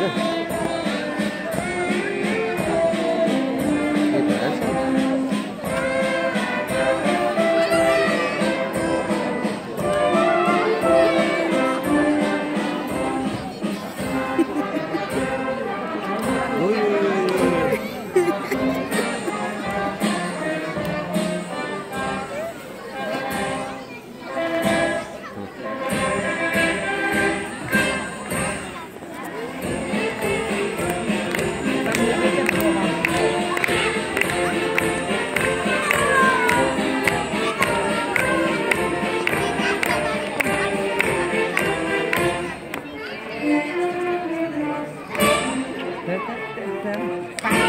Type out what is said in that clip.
later. Hey, Bye.